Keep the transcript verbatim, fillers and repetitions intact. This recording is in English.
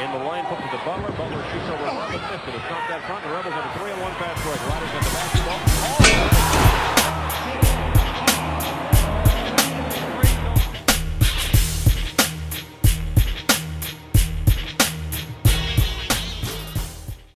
in the line hook to the Butler. Butler shoots over the fifth, but it's not that front. The Rebels have a three on one fast break. Riders on the basketball.